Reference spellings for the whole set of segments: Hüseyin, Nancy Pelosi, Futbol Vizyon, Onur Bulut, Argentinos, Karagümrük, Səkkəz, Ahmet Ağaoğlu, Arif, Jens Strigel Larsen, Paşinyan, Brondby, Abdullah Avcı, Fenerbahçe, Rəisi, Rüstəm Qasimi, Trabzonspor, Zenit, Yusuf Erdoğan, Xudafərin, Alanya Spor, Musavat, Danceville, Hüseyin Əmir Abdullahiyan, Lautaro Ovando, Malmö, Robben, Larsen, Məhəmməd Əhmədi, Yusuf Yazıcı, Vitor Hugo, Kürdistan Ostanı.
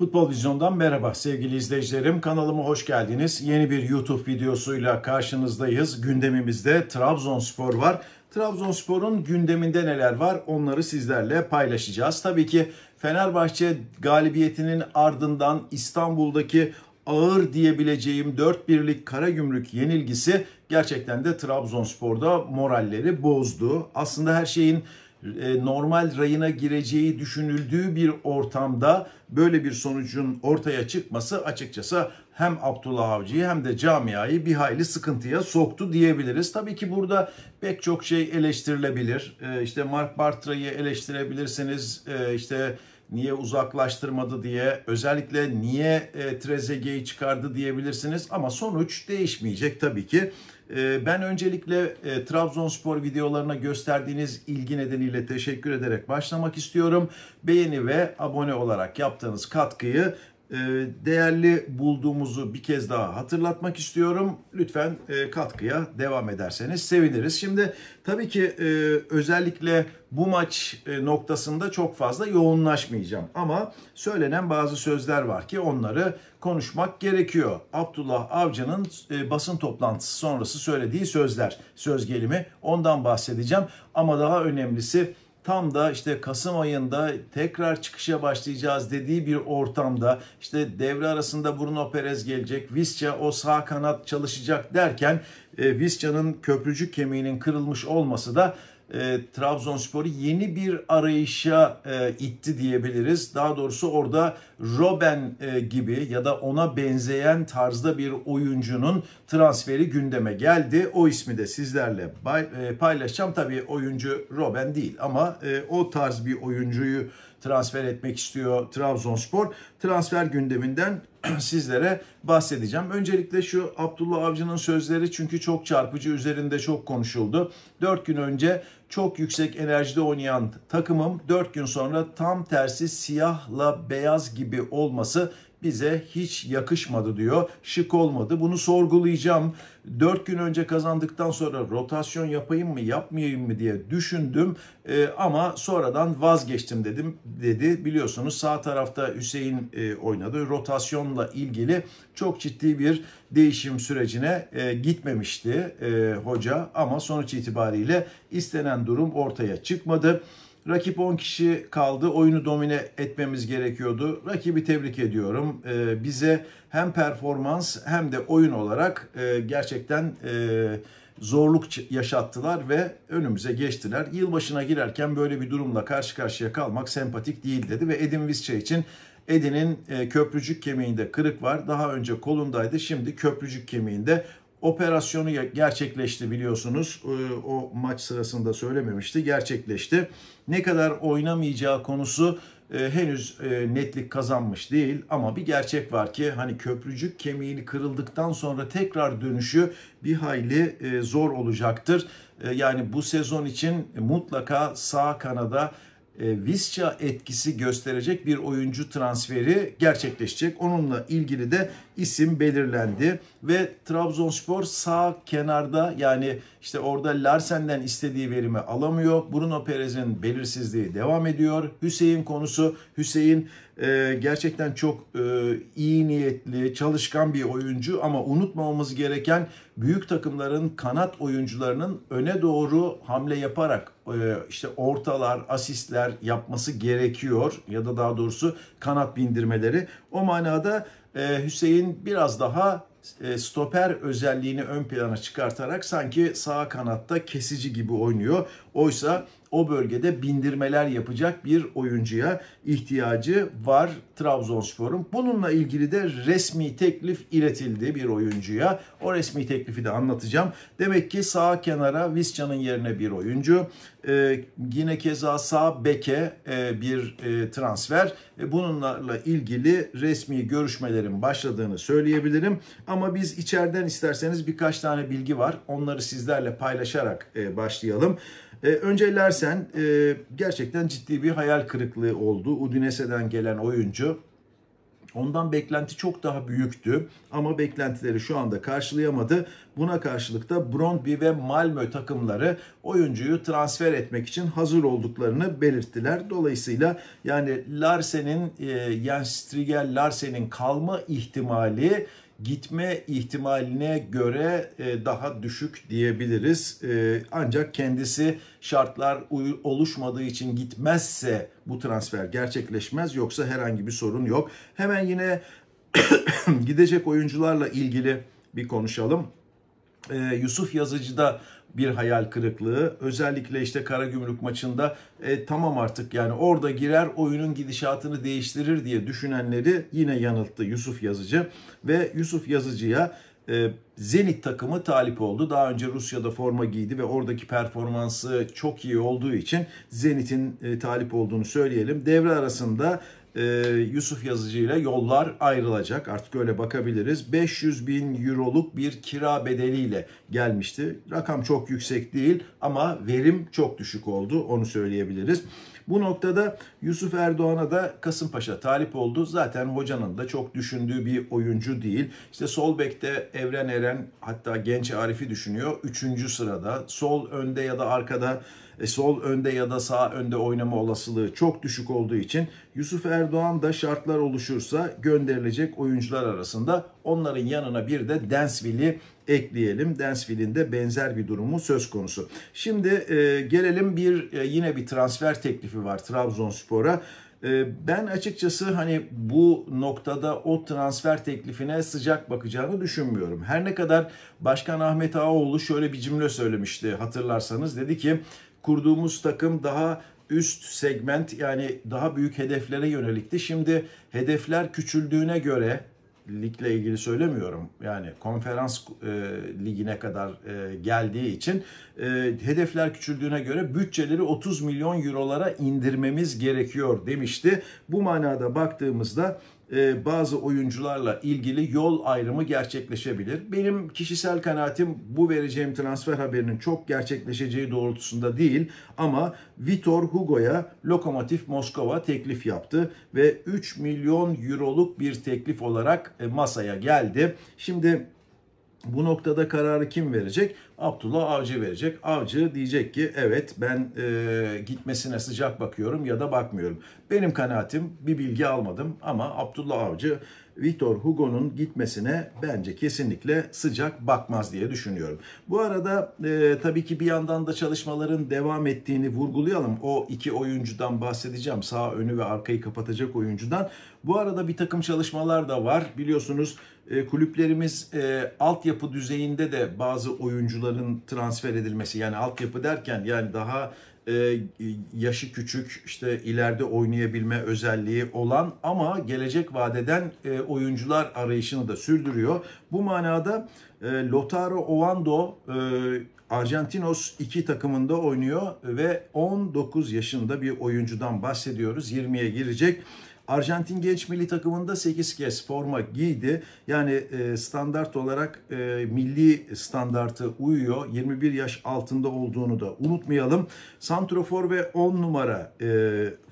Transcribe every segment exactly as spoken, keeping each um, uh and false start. Futbol Vizyon'dan merhaba sevgili izleyicilerim. Kanalıma hoş geldiniz. Yeni bir YouTube videosuyla karşınızdayız. Gündemimizde Trabzonspor var. Trabzonspor'un gündeminde neler var onları sizlerle paylaşacağız. Tabii ki Fenerbahçe galibiyetinin ardından İstanbul'daki ağır diyebileceğim dört birlik Karagümrük yenilgisi gerçekten de Trabzonspor'da moralleri bozdu. Aslında her şeyin normal rayına gireceği düşünüldüğü bir ortamda böyle bir sonucun ortaya çıkması açıkçası hem Abdullah Avcı'yı hem de camiayı bir hayli sıkıntıya soktu diyebiliriz. Tabii ki burada pek çok şey eleştirilebilir. İşte Mark Bartra'yı eleştirebilirsiniz. İşte niye uzaklaştırmadı diye, özellikle niye Trezeguet'i çıkardı diyebilirsiniz. Ama sonuç değişmeyecek tabii ki. Ben öncelikle e, Trabzonspor videolarına gösterdiğiniz ilgi nedeniyle teşekkür ederek başlamak istiyorum. Beğeni ve abone olarak yaptığınız katkıyı e, değerli bulduğumuzu bir kez daha hatırlatmak istiyorum. Lütfen e, katkıya devam ederseniz seviniriz. Şimdi tabii ki e, özellikle bu maç e, noktasında çok fazla yoğunlaşmayacağım. Ama söylenen bazı sözler var ki onları konuşmak gerekiyor. Abdullah Avcı'nın e, basın toplantısı sonrası söylediği sözler, söz gelimi, ondan bahsedeceğim. Ama daha önemlisi tam da işte Kasım ayında tekrar çıkışa başlayacağız dediği bir ortamda işte devre arasında Bruno Peres gelecek, Visca o sağ kanat çalışacak derken e, Visca'nın köprücük kemiğinin kırılmış olması da E, Trabzonspor'u yeni bir arayışa e, itti diyebiliriz. Daha doğrusu orada Robben e, gibi ya da ona benzeyen tarzda bir oyuncunun transferi gündeme geldi. O ismi de sizlerle e, paylaşacağım. Tabii oyuncu Robben değil ama e, o tarz bir oyuncuyu transfer etmek istiyor Trabzonspor. Transfer gündeminden sizlere bahsedeceğim. Öncelikle şu Abdullah Avcı'nın sözleri çünkü çok çarpıcı, üzerinde çok konuşuldu. dört gün önce çok yüksek enerjide oynayan takımım dört gün sonra tam tersi siyahla beyaz gibi olması bize hiç yakışmadı diyor. Şık olmadı. Bunu sorgulayacağım. dört gün önce kazandıktan sonra rotasyon yapayım mı yapmayayım mı diye düşündüm. E, ama sonradan vazgeçtim dedim dedi. Biliyorsunuz sağ tarafta Hüseyin e, oynadı. Rotasyonla ilgili çok ciddi bir değişim sürecine e, gitmemişti e, hoca. Ama sonuç itibariyle istenen durum ortaya çıkmadı. Rakip on kişi kaldı. Oyunu domine etmemiz gerekiyordu. Rakibi tebrik ediyorum. Ee, bize hem performans hem de oyun olarak e, gerçekten e, zorluk yaşattılar ve önümüze geçtiler. Yılbaşına girerken böyle bir durumla karşı karşıya kalmak sempatik değil dedi ve Edin Visca için Edin'in e, köprücük kemiğinde kırık var. Daha önce kolundaydı. Şimdi köprücük kemiğinde. Operasyonu gerçekleşti biliyorsunuz. O maç sırasında söylememişti. Gerçekleşti. Ne kadar oynamayacağı konusu henüz netlik kazanmış değil. Ama bir gerçek var ki hani köprücük kemiğini kırıldıktan sonra tekrar dönüşü bir hayli zor olacaktır. Yani bu sezon için mutlaka sağ kanada Visca etkisi gösterecek bir oyuncu transferi gerçekleşecek. Onunla ilgili de isim belirlendi ve Trabzonspor sağ kenarda yani işte orada Larsen'den istediği verimi alamıyor. Bruno Peres'in belirsizliği devam ediyor. Hüseyin konusu. Hüseyin e, gerçekten çok e, iyi niyetli, çalışkan bir oyuncu ama unutmamamız gereken büyük takımların kanat oyuncularının öne doğru hamle yaparak e, işte ortalar, asistler yapması gerekiyor ya da daha doğrusu kanat bindirmeleri. O manada Hüseyin biraz daha stoper özelliğini ön plana çıkartarak sanki sağ kanatta kesici gibi oynuyor. Oysa o bölgede bindirmeler yapacak bir oyuncuya ihtiyacı var Trabzonspor'un. Bununla ilgili de resmi teklif iletildi bir oyuncuya. O resmi teklifi de anlatacağım. Demek ki sağ kenara Visca'nın yerine bir oyuncu. Ee, yine keza sağ beke e, bir e, transfer. E, bununla ilgili resmi görüşmelerin başladığını söyleyebilirim. Ama biz içeriden isterseniz birkaç tane bilgi var. Onları sizlerle paylaşarak e, başlayalım. E, önce Larsen e, gerçekten ciddi bir hayal kırıklığı oldu. Udinese'den gelen oyuncu Ondan beklenti çok daha büyüktü ama beklentileri şu anda karşılayamadı. Buna karşılık da Brondby ve Malmö takımları oyuncuyu transfer etmek için hazır olduklarını belirttiler. Dolayısıyla yani Larsen'in, Jens Strigel Larsen'in kalma ihtimali gitme ihtimaline göre daha düşük diyebiliriz. Ancak kendisi şartlar oluşmadığı için gitmezse bu transfer gerçekleşmez. Yoksa herhangi bir sorun yok. Hemen yine gidecek oyuncularla ilgili bir konuşalım. Yusuf Yazıcı'da bir hayal kırıklığı. Özellikle işte Karagümrük maçında e, tamam artık yani orada girer oyunun gidişatını değiştirir diye düşünenleri yine yanılttı Yusuf Yazıcı. Ve Yusuf Yazıcı'ya e, Zenit takımı talip oldu. Daha önce Rusya'da forma giydi ve oradaki performansı çok iyi olduğu için Zenit'in e, talip olduğunu söyleyelim. Devre arasında Ee, Yusuf Yazıcı ile yollar ayrılacak. Artık öyle bakabiliriz. beş yüz bin euroluk bir kira bedeliyle gelmişti. Rakam çok yüksek değil ama verim çok düşük oldu. Onu söyleyebiliriz. Bu noktada Yusuf Erdoğan'a da Kasımpaşa talip oldu. Zaten hocanın da çok düşündüğü bir oyuncu değil. İşte sol bekte Evren Eren, hatta genç Arif'i düşünüyor. Üçüncü sırada. Sol önde ya da arkada, sol önde ya da sağ önde oynama olasılığı çok düşük olduğu için Yusuf Erdoğan da şartlar oluşursa gönderilecek oyuncular arasında. Onların yanına bir de Danceville'i ekleyelim. Danceville'in de benzer bir durumu söz konusu. Şimdi e, gelelim bir e, yine bir transfer teklifi var Trabzonspor'a. Ben açıkçası hani bu noktada o transfer teklifine sıcak bakacağını düşünmüyorum. Her ne kadar Başkan Ahmet Ağaoğlu şöyle bir cümle söylemişti hatırlarsanız. Dedi ki kurduğumuz takım daha üst segment yani daha büyük hedeflere yönelikti. Şimdi hedefler küçüldüğüne göre... Ligle ilgili söylemiyorum yani konferans e, ligine kadar e, geldiği için e, hedefler küçüldüğüne göre bütçeleri otuz milyon eurolara indirmemiz gerekiyor demişti. Bu manada baktığımızda e, bazı oyuncularla ilgili yol ayrımı gerçekleşebilir. Benim kişisel kanaatim bu vereceğim transfer haberinin çok gerçekleşeceği doğrultusunda değil ama Vitor Hugo'ya Lokomotiv Moskova teklif yaptı ve üç milyon euroluk bir teklif olarak masaya geldi. Şimdi bu noktada kararı kim verecek? Abdullah Avcı verecek. Avcı diyecek ki evet ben e, gitmesine sıcak bakıyorum ya da bakmıyorum. Benim kanaatim, bir bilgi almadım ama Abdullah Avcı Vitor Hugo'nun gitmesine bence kesinlikle sıcak bakmaz diye düşünüyorum. Bu arada e, tabii ki bir yandan da çalışmaların devam ettiğini vurgulayalım. O iki oyuncudan bahsedeceğim. Sağ önü ve arkayı kapatacak oyuncudan. Bu arada bir takım çalışmalar da var. Biliyorsunuz e, kulüplerimiz e, altyapı düzeyinde de bazı oyuncuların transfer edilmesi. Yani altyapı derken yani daha... Ee, yaşı küçük işte ileride oynayabilme özelliği olan ama gelecek vadeden e, oyuncular arayışını da sürdürüyor. Bu manada e, Lautaro Ovando e, Argentinos iki takımında oynuyor ve on dokuz yaşında bir oyuncudan bahsediyoruz. yirmiye girecek. Arjantin genç milli takımında sekiz kez forma giydi. Yani standart olarak milli standartı uyuyor. yirmi bir yaş altında olduğunu da unutmayalım. Santrofor ve on numara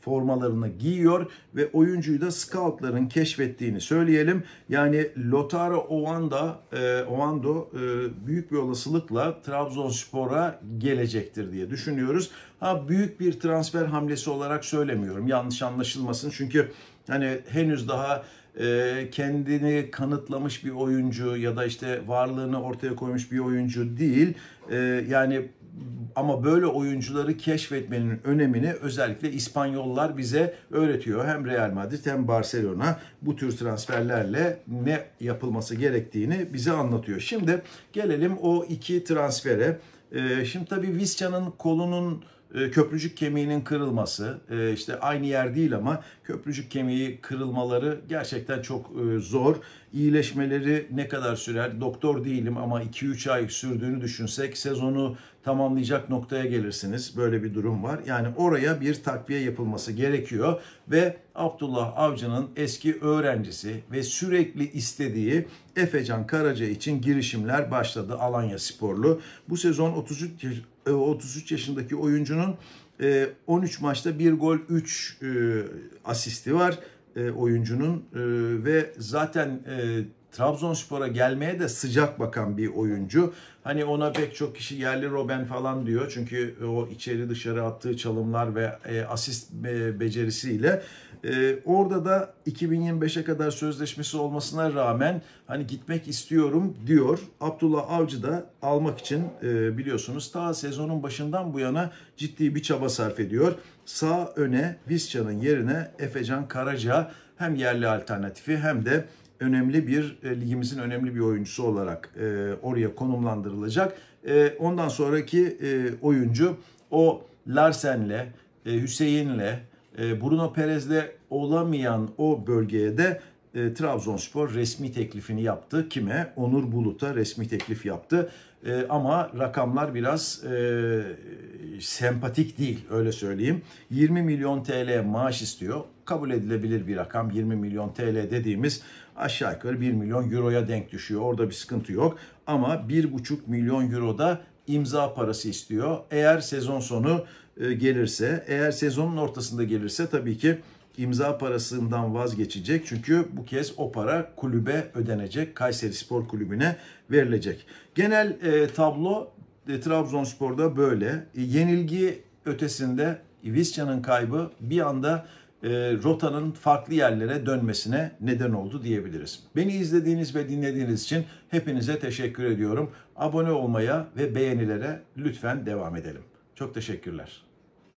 formalarını giyiyor ve oyuncuyu da scoutların keşfettiğini söyleyelim. Yani Lautaro Ovando, Ovando büyük bir olasılıkla Trabzonspor'a gelecektir diye düşünüyoruz. Ha, büyük bir transfer hamlesi olarak söylemiyorum. Yanlış anlaşılmasın. Çünkü hani henüz daha kendini kanıtlamış bir oyuncu ya da işte varlığını ortaya koymuş bir oyuncu değil. Yani ama böyle oyuncuları keşfetmenin önemini özellikle İspanyollar bize öğretiyor. Hem Real Madrid hem Barcelona bu tür transferlerle ne yapılması gerektiğini bize anlatıyor. Şimdi gelelim o iki transfere. Şimdi tabii Visca'nın kolunun köprücük kemiğinin kırılması, işte aynı yer değil ama köprücük kemiği kırılmaları gerçekten çok zor. İyileşmeleri ne kadar sürer? Doktor değilim ama iki üç ay sürdüğünü düşünsek sezonu tamamlayacak noktaya gelirsiniz. Böyle bir durum var. Yani oraya bir takviye yapılması gerekiyor ve Abdullah Avcı'nın eski öğrencisi ve sürekli istediği Efe Can Karaca için girişimler başladı. Alanya Sporlu. Bu sezon otuz üç yaşındaki oyuncunun on üç maçta bir gol üç asisti var. e, oyuncunun e, ve zaten e, Trabzonspor'a gelmeye de sıcak bakan bir oyuncu. Hani ona pek çok kişi yerli Robben falan diyor. Çünkü o içeri dışarı attığı çalımlar ve asist becerisiyle. Orada da iki bin yirmi beşe kadar sözleşmesi olmasına rağmen hani gitmek istiyorum diyor. Abdullah Avcı da almak için biliyorsunuz ta sezonun başından bu yana ciddi bir çaba sarf ediyor. Sağ öne Visca'nın yerine Efe Can Karaca hem yerli alternatifi hem de önemli bir ligimizin önemli bir oyuncusu olarak e, oraya konumlandırılacak. E, ondan sonraki e, oyuncu o Larsen'le, e, Hüseyin'le, e, Bruno Peres'le olamayan o bölgeye de e, Trabzonspor resmi teklifini yaptı. Kime? Onur Bulut'a resmi teklif yaptı. E, ama rakamlar biraz e, sempatik değil, öyle söyleyeyim. yirmi milyon T L maaş istiyor. Kabul edilebilir bir rakam. yirmi milyon T L dediğimiz aşağı yukarı bir milyon euroya denk düşüyor. Orada bir sıkıntı yok. Ama bir buçuk milyon euroda imza parası istiyor. Eğer sezon sonu gelirse, eğer sezonun ortasında gelirse tabii ki imza parasından vazgeçecek. Çünkü bu kez o para kulübe ödenecek. Kayseri Spor Kulübü'ne verilecek. Genel e, tablo e, Trabzonspor'da böyle. E, yenilgi ötesinde Visca'nın kaybı bir anda rotanın farklı yerlere dönmesine neden oldu diyebiliriz. Beni izlediğiniz ve dinlediğiniz için hepinize teşekkür ediyorum. Abone olmaya ve beğenilere lütfen devam edelim. Çok teşekkürler.